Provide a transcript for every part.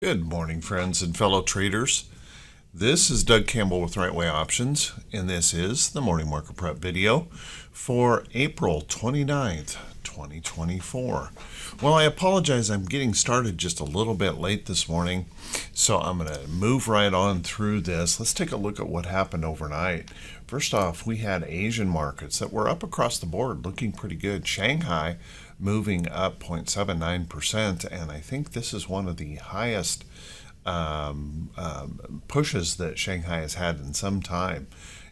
Good morning, friends and fellow traders. This is Doug Campbell with Right Way Options, and this is the Morning Market Prep video for April 29th, 2024. Well, I apologize, I'm getting started just a little bit late this morning, so I'm going to move right on through this. Let's take a look at what happened overnight. First off, we had Asian markets that were up across the board, looking pretty good. Shanghai moving up 0.79%, and I think this is one of the highest pushes that Shanghai has had in some time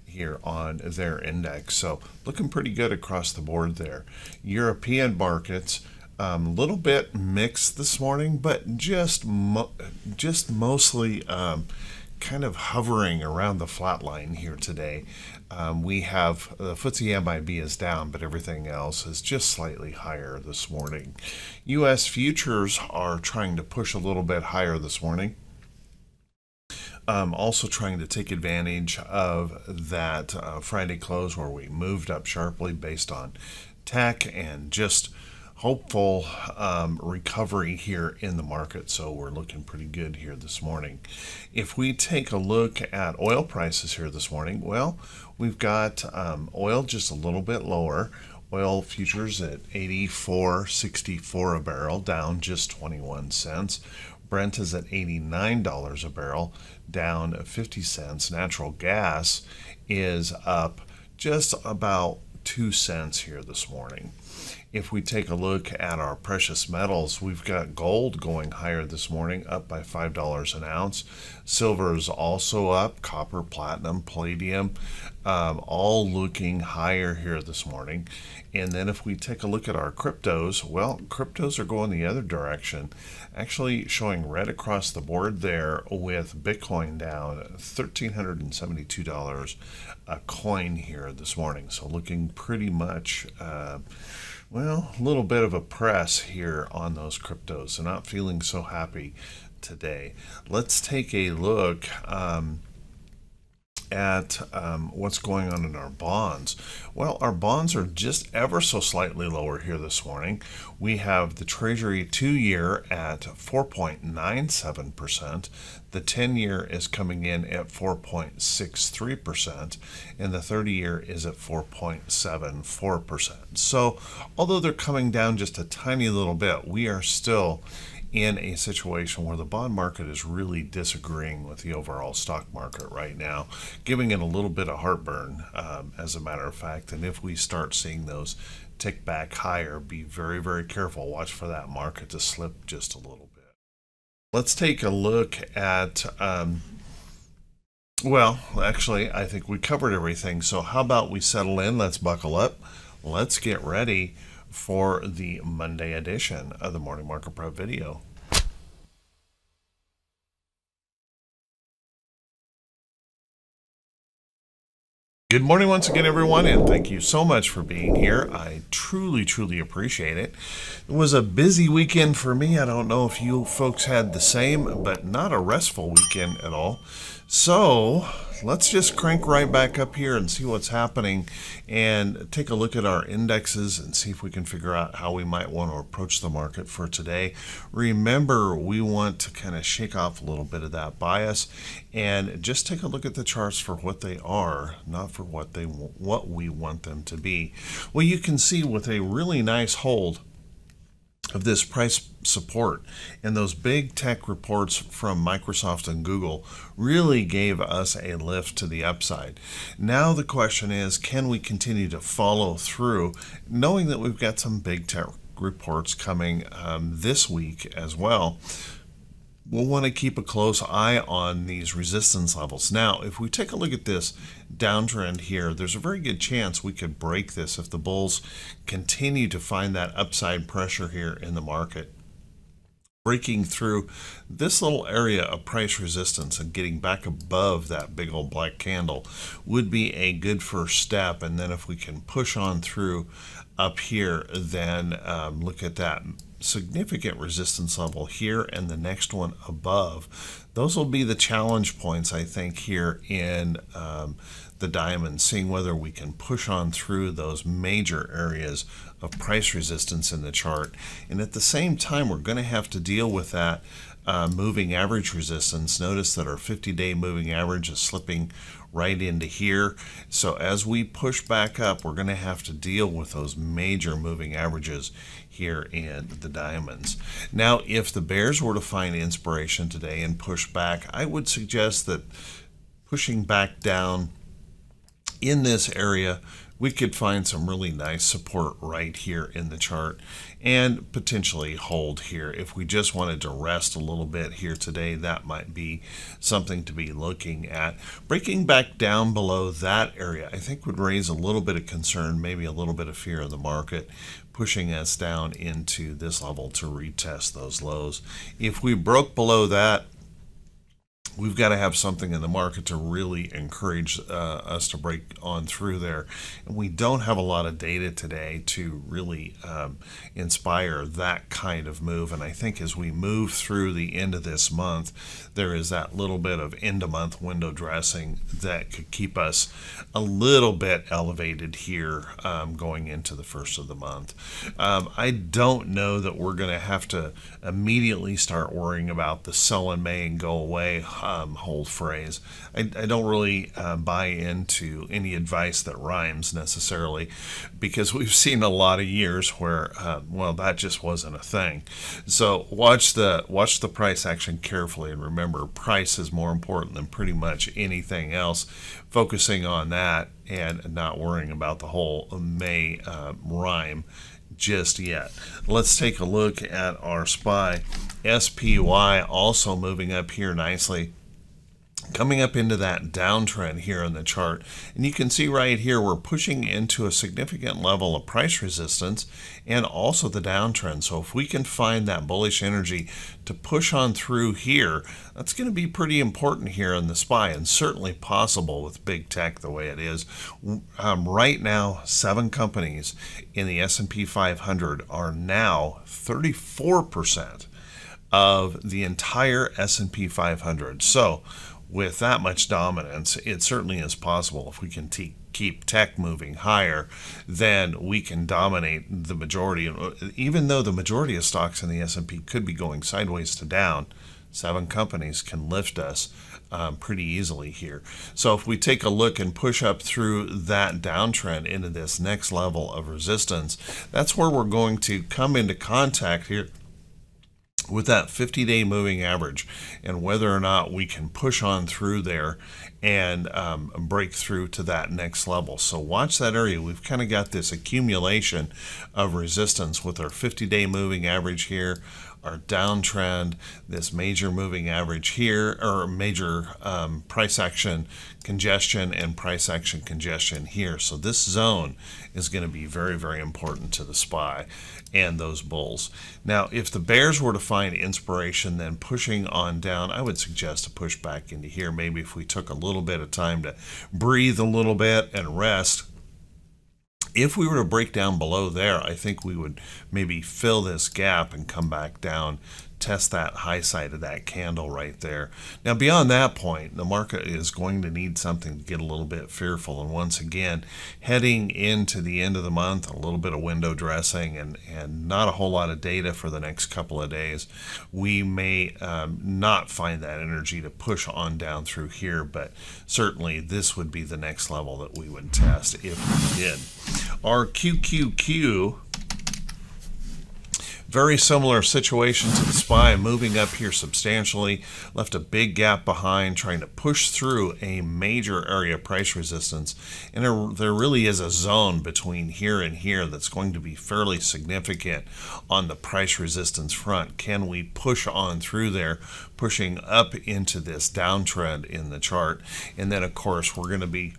here on their index. So looking pretty good across the board there. European markets, little bit mixed this morning, but just mostly kind of hovering around the flat line here today. We have the FTSE MIB is down, but everything else is just slightly higher this morning. U.S. futures are trying to push a little bit higher this morning. Also trying to take advantage of that Friday close where we moved up sharply based on tech and just hopeful recovery here in the market, so we're looking pretty good here this morning. If we take a look at oil prices here this morning, well, we've got oil just a little bit lower. Oil futures at $84.64 a barrel, down just 21 cents. Brent is at $89 a barrel, down 50 cents. Natural gas is up just about 2 cents here this morning. If we take a look at our precious metals, we've got gold going higher this morning, up by $5 an ounce. Silver is also up, copper, platinum, palladium, all looking higher here this morning. And then if we take a look at our cryptos, well, cryptos are going the other direction, actually showing red across the board there, with Bitcoin down $1,372 a coin here this morning. So looking pretty much well, a little bit of a press here on those cryptos. They're not feeling so happy today. Let's take a look at what's going on in our bonds. Well, our bonds are just ever so slightly lower here this morning. We have the Treasury 2-year at 4.97%. The 10-year is coming in at 4.63%, and the 30-year is at 4.74%. So although they're coming down just a tiny little bit, we are still in a situation where the bond market is really disagreeing with the overall stock market right now, giving it a little bit of heartburn, as a matter of fact. And if we start seeing those tick back higher, be very, very careful. Watch for that market to slip just a little bit. Let's take a look at, well, actually, I think we covered everything. So how about we settle in? Let's buckle up. Let's get ready for the Monday edition of the Morning Market Prep video. Good morning once again, everyone, and thank you so much for being here. I truly, truly appreciate it. It was a busy weekend for me. I don't know if you folks had the same, but not a restful weekend at all. So let's just crank right back up here and see what's happening and take a look at our indexes and see if we can figure out how we might want to approach the market for today. Remember, we want to kind of shake off a little bit of that bias and just take a look at the charts for what they are, not for what we want them to be. Well, you can see with a really nice hold of this price support, and those big tech reports from Microsoft and Google really gave us a lift to the upside. Now the question is, can we continue to follow through, knowing that we've got some big tech reports coming this week as well? We'll want to keep a close eye on these resistance levels. Now, if we take a look at this downtrend here, there's a very good chance we could break this if the bulls continue to find that upside pressure here in the market, breaking through this little area of price resistance and getting back above that big old black candle would be a good first step. And then if we can push on through up here, then look at that significant resistance level here and the next one above. Those will be the challenge points, I think, here in the diamond, seeing whether we can push on through those major areas of price resistance in the chart. And at the same time, we're going to have to deal with that moving average resistance. Notice that our 50-day moving average is slipping right into here. So as we push back up, we're going to have to deal with those major moving averages here in the diamonds. Now, if the bears were to find inspiration today and push back, I would suggest that pushing back down in this area, we could find some really nice support right here in the chart and potentially hold here. If we just wanted to rest a little bit here today, that might be something to be looking at. Breaking back down below that area, I think, would raise a little bit of concern, maybe a little bit of fear of the market, pushing us down into this level to retest those lows. If we broke below that, we've got to have something in the market to really encourage us to break on through there. And we don't have a lot of data today to really inspire that kind of move. And I think as we move through the end of this month, there is that little bit of end-of-month window dressing that could keep us a little bit elevated here going into the first of the month. I don't know that we're going to have to immediately start worrying about the sell in May and go away whole phrase. I don't really buy into any advice that rhymes necessarily, because we've seen a lot of years where well, that just wasn't a thing. So watch the price action carefully, and remember, price is more important than pretty much anything else. Focusing on that and not worrying about the whole May rhyme just yet. Let's take a look at our SPY. SPY also moving up here nicely, coming up into that downtrend here on the chart. And you can see right here, we're pushing into a significant level of price resistance and also the downtrend. So if we can find that bullish energy to push on through here, that's going to be pretty important here in the SPY, and certainly possible with big tech the way it is. Right now, 7 companies in the S&P 500 are now 34% of the entire S&P 500. So with that much dominance, it certainly is possible, if we can keep tech moving higher, then we can dominate the majority. Even though the majority of stocks in the S&P could be going sideways to down, 7 companies can lift us pretty easily here. So if we take a look and push up through that downtrend into this next level of resistance, that's where we're going to come into contact here with that 50-day moving average, and whether or not we can push on through there and break through to that next level. So watch that area. We've kind of got this accumulation of resistance with our 50-day moving average here, our downtrend, this major moving average here, or major price action congestion and price action congestion here. So this zone is going to be very, very important to the SPY and those bulls. Now, if the bears were to find inspiration, then pushing on down, I would suggest to push back into here. Maybe if we took a little bit of time to breathe a little bit and rest, if we were to break down below there, I think we would maybe fill this gap and come back down, test that high side of that candle right there. Now, beyond that point, the market is going to need something to get a little bit fearful. And once again, heading into the end of the month, a little bit of window dressing and not a whole lot of data for the next couple of days, we may not find that energy to push on down through here. But certainly this would be the next level that we would test if we did. Our QQQ, very similar situation to the SPY, moving up here substantially, left a big gap behind, trying to push through a major area of price resistance. And there really is a zone between here and here that's going to be fairly significant on the price resistance front. Can we push on through there, pushing up into this downtrend in the chart? And then, of course, we're going to be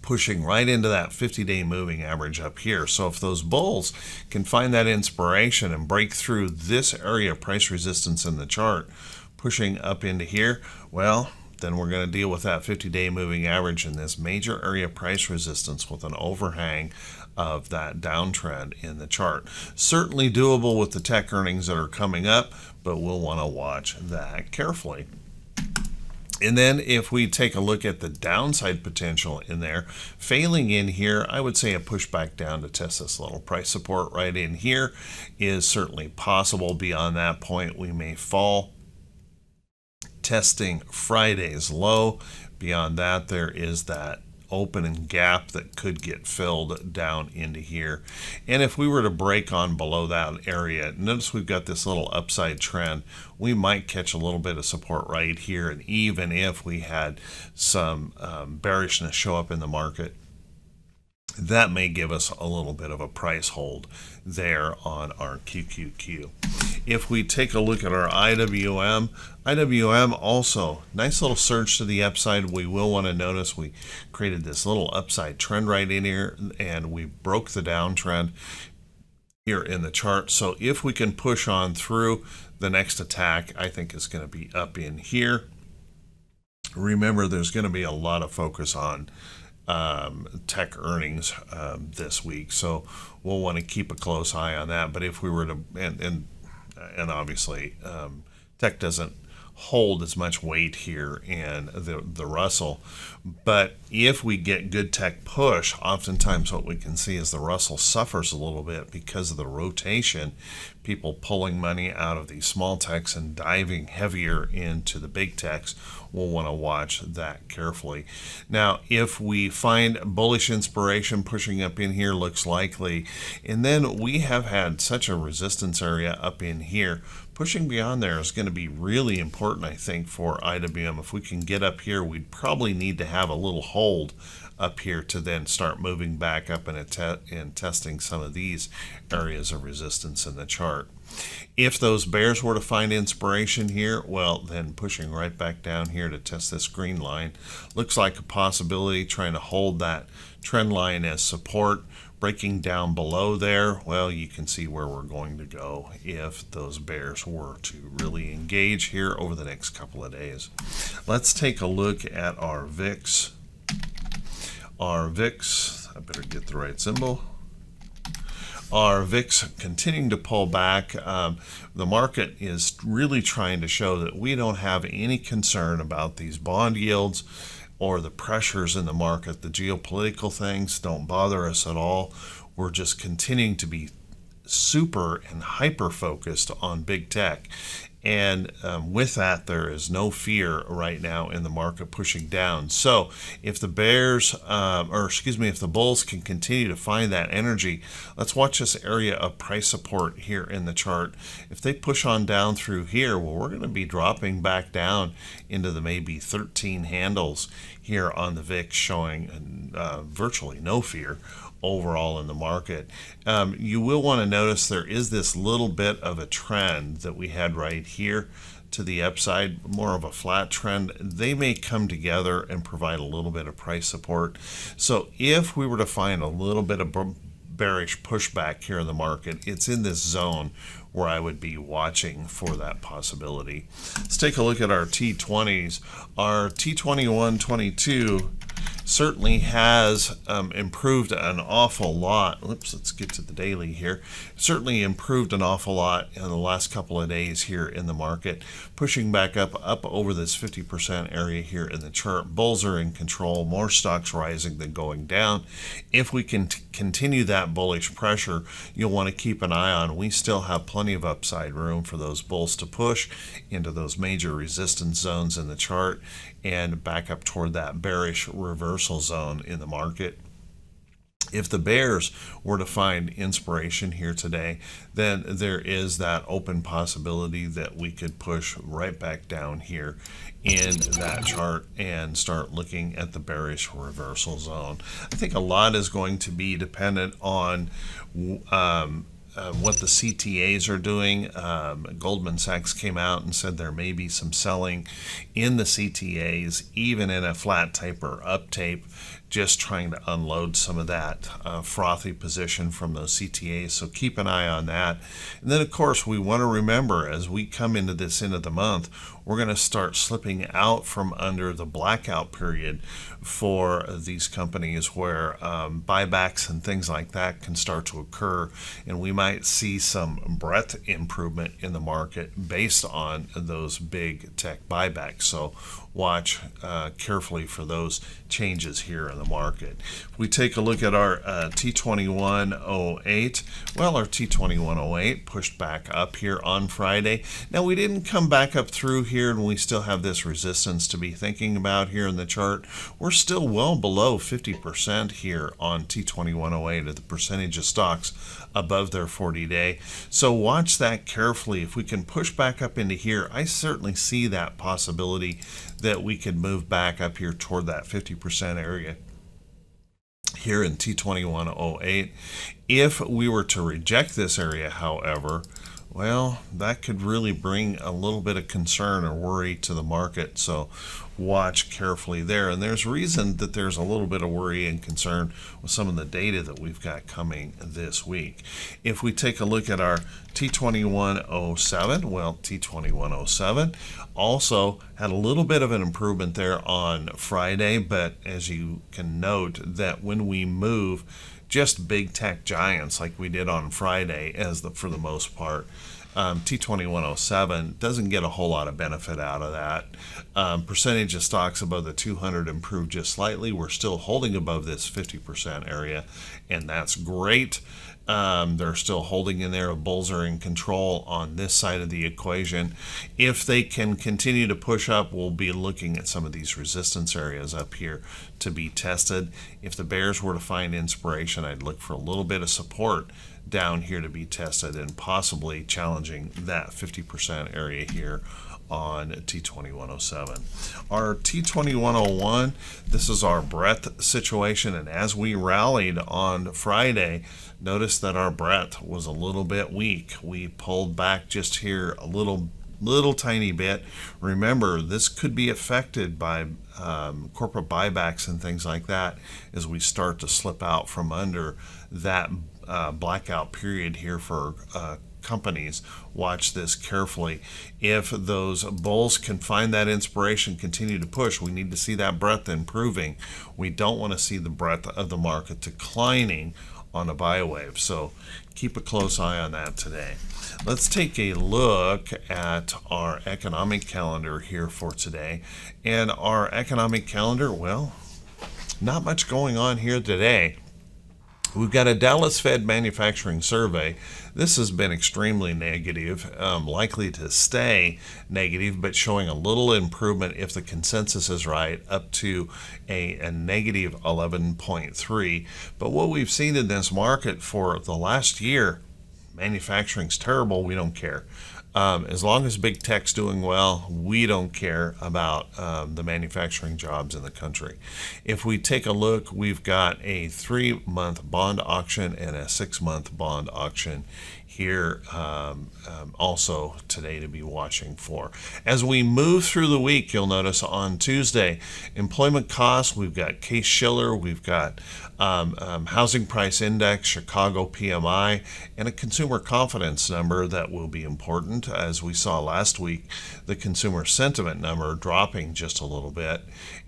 pushing right into that 50-day moving average up here. So if those bulls can find that inspiration and break through this area of price resistance in the chart, pushing up into here, well, then we're going to deal with that 50-day moving average in this major area of price resistance with an overhang of that downtrend in the chart. Certainly doable with the tech earnings that are coming up, but we'll want to watch that carefully. And then if we take a look at the downside potential in there, failing in here, I would say a pushback down to test this little price support right in here is certainly possible. Beyond that point, we may fall. Testing Friday's low. Beyond that, there is that opening gap that could get filled down into here. And if we were to break on below that area, notice we've got this little upside trend. We might catch a little bit of support right here. And even if we had some bearishness show up in the market, that may give us a little bit of a price hold there on our QQQ. If we take a look at our IWM also, nice little surge to the upside. We will want to notice we created this little upside trend right in here, and we broke the downtrend here in the chart. So if we can push on through, the next attack I think is going to be up in here. Remember, there's going to be a lot of focus on tech earnings this week, so we'll want to keep a close eye on that. But if we were to, and obviously tech doesn't hold as much weight here in the Russell, but if we get good tech push, oftentimes what we can see is the Russell suffers a little bit because of the rotation, people pulling money out of the small techs and diving heavier into the big techs. We'll want to watch that carefully. Now, if we find bullish inspiration, pushing up in here looks likely, and then we have had such a resistance area up in here. Pushing beyond there is going to be really important, I think, for IWM. If we can get up here, we'd probably need to have a little hold up here to then start moving back up and testing some of these areas of resistance in the chart. If those bears were to find inspiration here, well, then pushing right back down here to test this green line looks like a possibility, trying to hold that trend line as support. Breaking down below there, well, you can see where we're going to go if those bears were to really engage here over the next couple of days. Let's take a look at our VIX. Our VIX, I better get the right symbol. Our VIX continuing to pull back. The market is really trying to show that we don't have any concern about these bond yields or the pressures in the market. The geopolitical things don't bother us at all. We're just continuing to be super and hyper focused on big tech. And with that, there is no fear right now in the market pushing down. So if the bears, if the bulls can continue to find that energy, let's watch this area of price support here in the chart. If they push on down through here, well, we're going to be dropping back down into the maybe 13 handles here on the VIX, showing virtually no fear overall in the market. You will want to notice there is this little bit of a trend that we had right here to the upside, more of a flat trend. They may come together and provide a little bit of price support. So if we were to find a little bit of bearish pushback here in the market, it's in this zone where I would be watching for that possibility. Let's take a look at our T20s. Our T2122 certainly has improved an awful lot. Oops, let's get to the daily here. Certainly improved an awful lot in the last couple of days here in the market, pushing back up over this 50% area here in the chart. Bulls are in control, more stocks rising than going down. If we can continue that bullish pressure, you'll want to keep an eye on. We still have plenty of upside room for those bulls to push into those major resistance zones in the chart and back up toward that bearish reversal zone in the market. If the bears were to find inspiration here today, then there is that open possibility that we could push right back down here in that chart and start looking at the bearish reversal zone. I think a lot is going to be dependent on what the CTAs are doing. Goldman Sachs came out and said there may be some selling in the CTAs, even in a flat tape or up tape, just trying to unload some of that frothy position from those CTAs. So keep an eye on that. And then, of course, we want to remember as we come into this end of the month, we're going to start slipping out from under the blackout period for these companies where buybacks and things like that can start to occur. And we might see some breadth improvement in the market based on those big tech buybacks. So watch carefully for those changes here in the market. If we take a look at our T2108, well, our T2108 pushed back up here on Friday. Now, we didn't come back up through here, and we still have this resistance to be thinking about here in the chart. We're still well below 50% here on T2108 of the percentage of stocks above their 40-day. So watch that carefully. If we can push back up into here, I certainly see that possibility that we could move back up here toward that 50% area here in T2108. If we were to reject this area, however, well, that could really bring a little bit of concern or worry to the market. So watch carefully there. And there's reason that there's a little bit of worry and concern with some of the data that we've got coming this week. If we take a look at our T2107, well, T2107 also had a little bit of an improvement there on Friday, but as you can note that when we move just big tech giants like we did on Friday, for the most part, T2107 doesn't get a whole lot of benefit out of that. Percentage of stocks above the 200 improved just slightly. We're still holding above this 50% area, and that's great. They're still holding in there. Bulls are in control on this side of the equation. If they can continue to push up, we'll be looking at some of these resistance areas up here to be tested. If the bears were to find inspiration, I'd look for a little bit of support down here to be tested and possibly challenging that 50% area here on T2107. Our T2101, this is our breadth situation, and as we rallied on Friday, notice that our breadth was a little bit weak. We pulled back just here a little tiny bit. Remember, this could be affected by corporate buybacks and things like that as we start to slip out from under that blackout period here for companies. Watch this carefully. If those bulls can find that inspiration, continue to push, we need to see that breadth improving. We don't want to see the breadth of the market declining on a buy wave. So keep a close eye on that today. Let's take a look at our economic calendar here for today. And our economic calendar, well, not much going on here today. We've got a Dallas Fed manufacturing survey. This has been extremely negative, likely to stay negative, but showing a little improvement if the consensus is right, up to a negative 11.3. But what we've seen in this market for the last year, manufacturing's terrible, we don't care. As long as big tech's doing well, we don't care about the manufacturing jobs in the country. If we take a look, we've got a 3-month bond auction and a 6-month bond auction here also today to be watching for. As we move through the week, you'll notice on Tuesday, employment costs, we've got Case-Shiller, we've got housing price index, Chicago PMI, and a consumer confidence number that will be important. As we saw last week, the consumer sentiment number dropping just a little bit,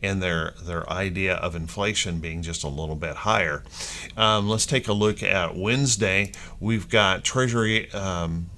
and their idea of inflation being just a little bit higher. Let's take a look at Wednesday. We've got Treasury refunding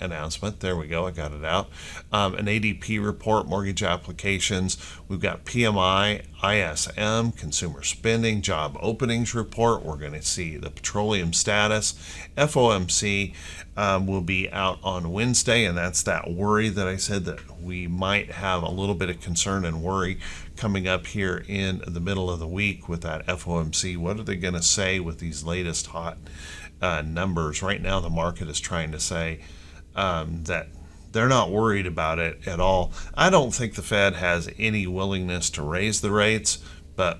announcement. There we go, I got it out. An ADP report, mortgage applications. We've got PMI, ISM, consumer spending, job openings report. We're going to see the petroleum status. FOMC will be out on Wednesday, and that's that worry that I said that we might have a little bit of concern and worry coming up here in the middle of the week with that FOMC. What are they going to say with these latest hot numbers? Right now the market is trying to say that they're not worried about it at all. I don't think the Fed has any willingness to raise the rates, but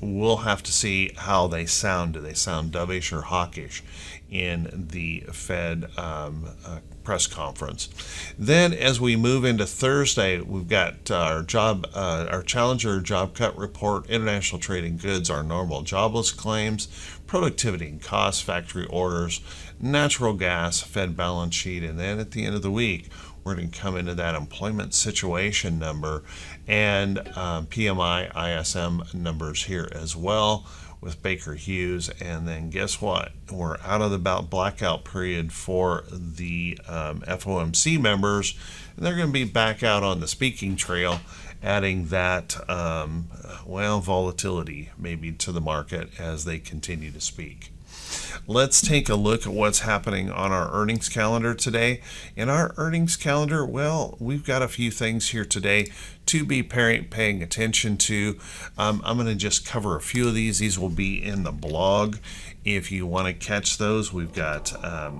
we'll have to see how they sound. Do they sound dovish or hawkish in the Fed press conference? Then, as we move into Thursday, we've got our Challenger job cut report, international trading goods, our normal jobless claims, productivity and costs, factory orders, natural gas, Fed balance sheet, and then at the end of the week, we're going to come into that employment situation number and PMI, ISM numbers here as well with Baker Hughes. And then guess what? We're out of the blackout period for the FOMC members, and they're going to be back out on the speaking trail, adding that, volatility maybe to the market as they continue to speak. Let's take a look at what's happening on our earnings calendar today. In our earnings calendar, well, we've got a few things here today to be paying attention to. I'm going to just cover a few of these. These will be in the blog. If you want to catch those, we've got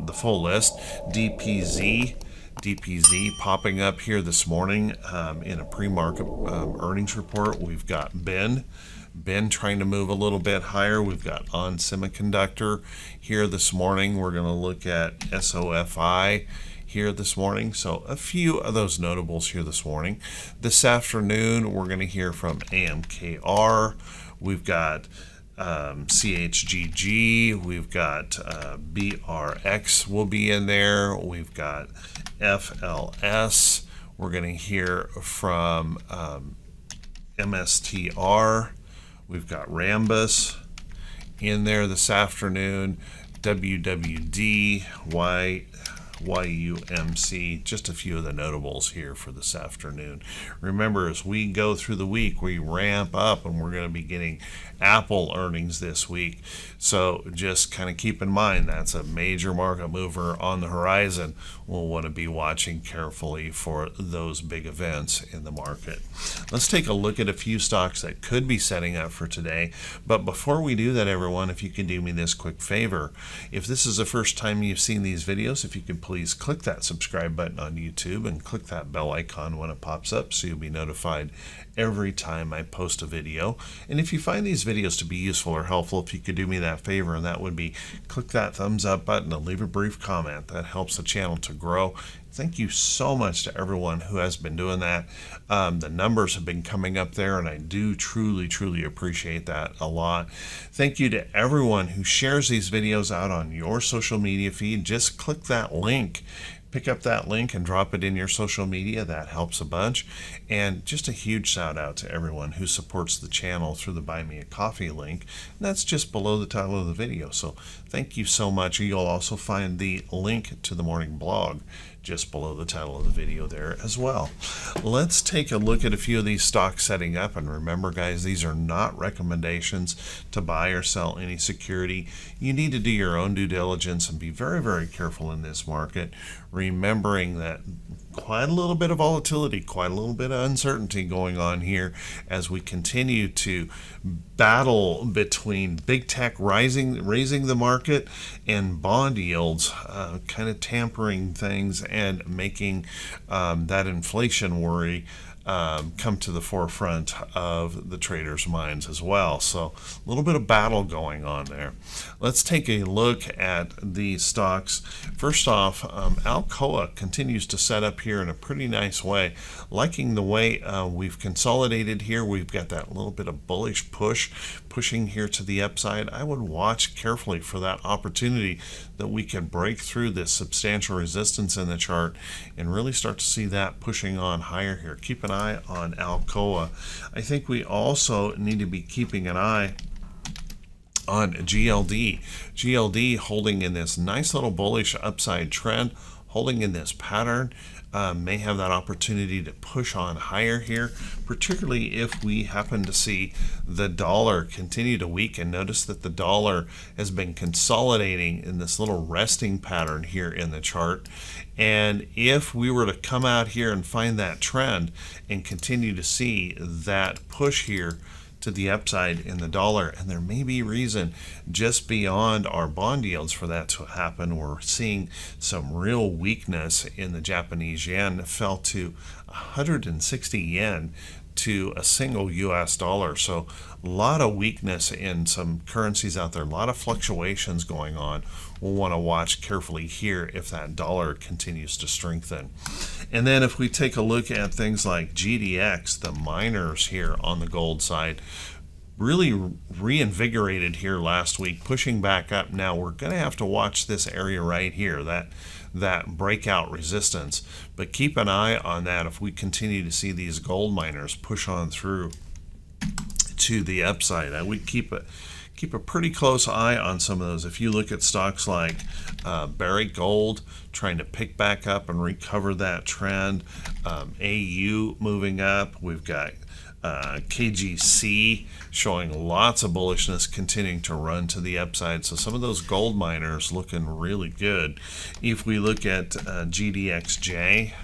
the full list. DPZ popping up here this morning in a pre-market earnings report. We've got Ben trying to move a little bit higher. We've got ON Semiconductor here this morning. We're going to look at SOFI here this morning. So a few of those notables here this morning. This afternoon, we're going to hear from AMKR. We've got CHGG. We've got BRX will be in there. We've got FLS. We're going to hear from MSTR. We've got Rambus in there this afternoon, WWD, YUMC, just a few of the notables here for this afternoon. Remember, as we go through the week, we ramp up, and we're going to be getting Apple earnings this week. So just kind of keep in mind that's a major market mover on the horizon. We'll want to be watching carefully for those big events in the market. Let's take a look at a few stocks that could be setting up for today. But before we do that, everyone, if you could do me this quick favor, if this is the first time you've seen these videos, if you could please click that subscribe button on YouTube and click that bell icon when it pops up so you'll be notified every time I post a video. And if you find these videos to be useful or helpful, if you could do me that favor, and that would be click that thumbs up button and leave a brief comment. That helps the channel to grow. Thank you so much to everyone who has been doing that. The numbers have been coming up there, and I do truly appreciate that a lot. Thank you to everyone who shares these videos out on your social media feed. Just click that link. Pick up that link and drop it in your social media. That helps a bunch. And just a huge shout out to everyone who supports the channel through the Buy Me a Coffee link. And that's just below the title of the video. So thank you so much. You'll also find the link to the morning blog just below the title of the video there as well. Let's take a look at a few of these stocks setting up. And remember, guys, these are not recommendations to buy or sell any security. You need to do your own due diligence and be very careful in this market, remembering that quite a little bit of volatility, quite a little bit of uncertainty going on here as we continue to battle between big tech raising the market and bond yields, kind of tampering things and making that inflation worry come to the forefront of the traders' minds as well. So a little bit of battle going on there. Let's take a look at these stocks. First off, Alcoa continues to set up here in a pretty nice way. Liking the way we've consolidated here. We've got that little bit of bullish pushing here to the upside. I would watch carefully for that opportunity that we can break through this substantial resistance in the chart and really start to see that pushing on higher here. Keep an eye on Alcoa. I think we also need to be keeping an eye on GLD. GLD holding in this nice little bullish upside trend, holding in this pattern. May have that opportunity to push on higher here, particularly if we happen to see the dollar continue to weaken. Notice that the dollar has been consolidating in this little resting pattern here in the chart. And if we were to come out here and find that trend and continue to see that push here to the upside in the dollar, and there may be reason just beyond our bond yields for that to happen. We're seeing some real weakness in the Japanese yen. It fell to 160 yen to a single US dollar. So a lot of weakness in some currencies out there, a lot of fluctuations going on. We'll want to watch carefully here if that dollar continues to strengthen. And then if we take a look at things like GDX, the miners here on the gold side, really reinvigorated here last week, pushing back up. Now we're going to have to watch this area right here, that breakout resistance, but keep an eye on that. If we continue to see these gold miners push on through to the upside, I would keep a pretty close eye on some of those. If you look at stocks like Barrick Gold trying to pick back up and recover that trend, AU moving up, we've got KGC showing lots of bullishness, continuing to run to the upside. So some of those gold miners looking really good. If we look at GDXJ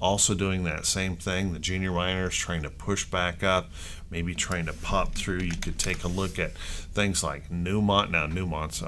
also doing that same thing. The junior miners trying to push back up, maybe trying to pop through. You could take a look at things like Newmont. Now Newmont's,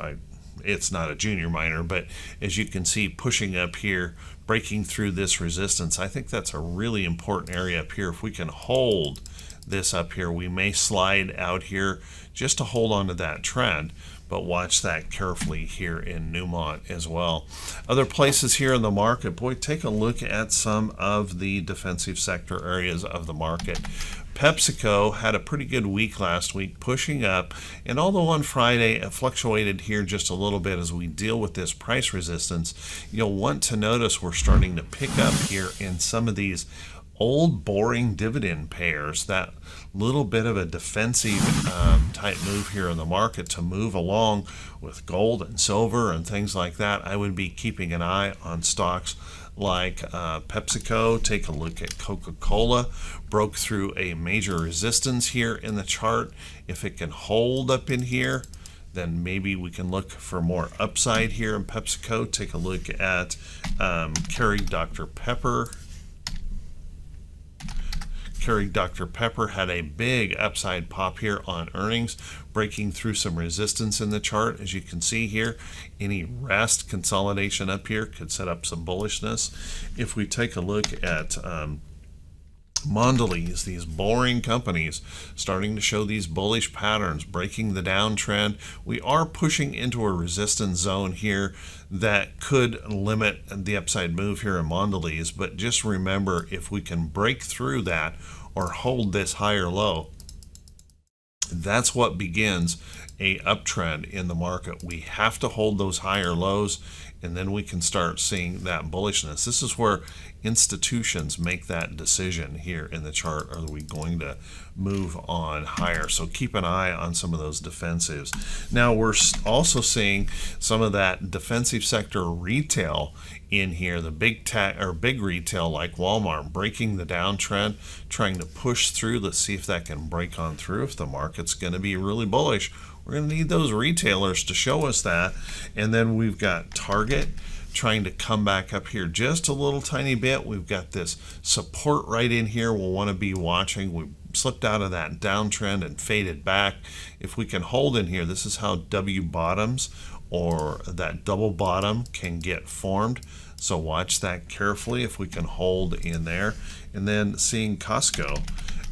it's not a junior miner, but as you can see, pushing up here, breaking through this resistance. I think that's a really important area up here. If we can hold this up here, we may slide out here just to hold on to that trend, but watch that carefully here in Newmont as well. Other places here in the market, boy, take a look at some of the defensive sector areas of the market. PepsiCo had a pretty good week last week, pushing up, and although on Friday it fluctuated here just a little bit as we deal with this price resistance, you'll want to notice we're starting to pick up here in some of these old boring dividend payers, that little bit of a defensive type move here in the market to move along with gold and silver and things like that. I would be keeping an eye on stocks like PepsiCo. Take a look at Coca-Cola, broke through a major resistance here in the chart. If it can hold up in here, then maybe we can look for more upside here in PepsiCo. Take a look at Keurig Dr. Pepper. Keurig Dr. Pepper had a big upside pop here on earnings, breaking through some resistance in the chart. As you can see here, any rest consolidation up here could set up some bullishness. If we take a look at Mondelez, these boring companies starting to show these bullish patterns, breaking the downtrend. We are pushing into a resistance zone here that could limit the upside move here in Mondelez, but just remember, if we can break through that or hold this higher low, that's what begins a uptrend in the market. We have to hold those higher lows, and then we can start seeing that bullishness. This is where institutions make that decision here in the chart. Are we going to move on higher? So keep an eye on some of those defensives. Now we're also seeing some of that defensive sector retail in here, the big tech or big retail like Walmart breaking the downtrend, trying to push through. Let's see if that can break on through. If the market's going to be really bullish, we're going to need those retailers to show us that. And then we've got Target trying to come back up here just a little tiny bit. We've got this support right in here we'll want to be watching. We slipped out of that downtrend and faded back. If we can hold in here, this is how W bottoms or that double bottom can get formed. So watch that carefully if we can hold in there. And then seeing Costco.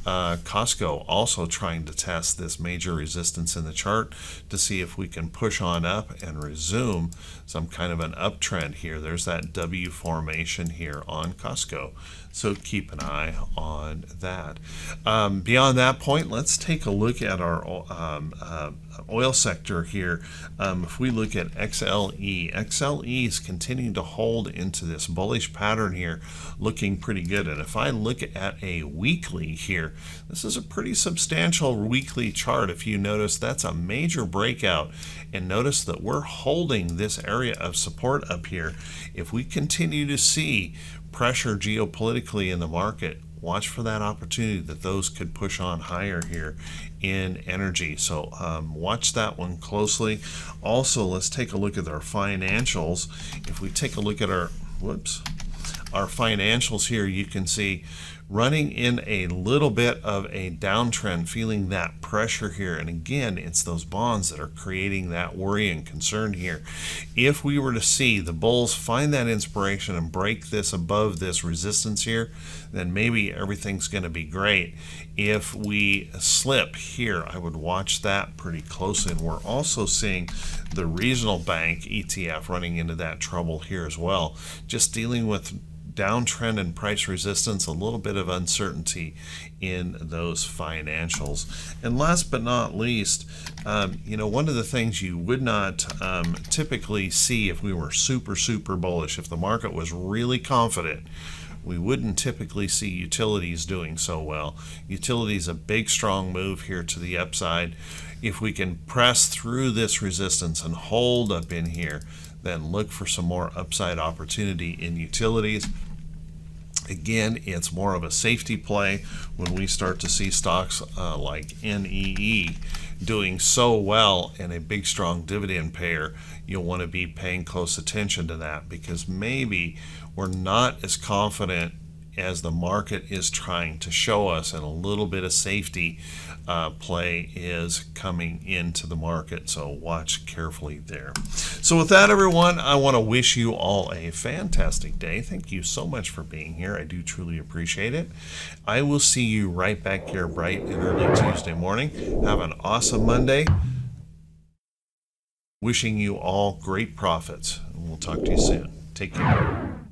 Costco also trying to test this major resistance in the chart to see if we can push on up and resume some kind of an uptrend here. There's that W formation here on Costco, so keep an eye on that. Beyond that point, let's take a look at our oil sector here. If we look at XLE is continuing to hold into this bullish pattern here, looking pretty good. And if I look at a weekly here, this is a pretty substantial weekly chart. If you notice, that's a major breakout, and notice that we're holding this area of support up here. If we continue to see pressure geopolitically in the market, watch for that opportunity that those could push on higher here in energy. So watch that one closely. Also, let's take a look at our financials. If we take a look at our financials here, you can see running in a little bit of a downtrend, feeling that pressure here. And again, it's those bonds that are creating that worry and concern here. If we were to see the bulls find that inspiration and break this above this resistance here, then maybe everything's going to be great. If we slip here, I would watch that pretty closely. And we're also seeing the regional bank ETF running into that trouble here as well, just dealing with downtrend and price resistance, a little bit of uncertainty in those financials. And last but not least, you know, one of the things you would not typically see if we were super bullish, if the market was really confident, we wouldn't typically see utilities doing so well. Utilities, a big strong move here to the upside. If we can press through this resistance and hold up in here, then look for some more upside opportunity in utilities. Again, it's more of a safety play when we start to see stocks like NEE doing so well and a big strong dividend payer. You'll want to be paying close attention to that, because maybe we're not as confident as the market is trying to show us, and a little bit of safety play is coming into the market, so watch carefully there. So with that, everyone, I want to wish you all a fantastic day. Thank you so much for being here. I do truly appreciate it. I will see you right back here bright and early Tuesday morning. Have an awesome Monday. Wishing you all great profits, and we'll talk to you soon. Take care.